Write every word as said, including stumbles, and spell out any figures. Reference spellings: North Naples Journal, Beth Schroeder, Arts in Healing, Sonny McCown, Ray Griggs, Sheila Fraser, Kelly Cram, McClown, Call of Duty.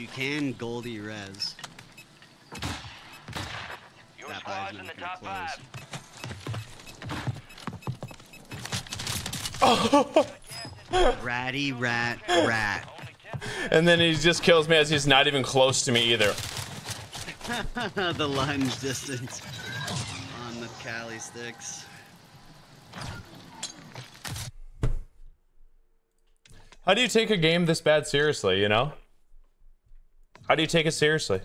you can Goldie res. Your that squad's in the top close. five. Oh. Ratty rat rat. And then he just kills me as he's not even close to me either. The lunge distance on the Cali sticks. How do you take a game this bad seriously, you know? How do you take it seriously?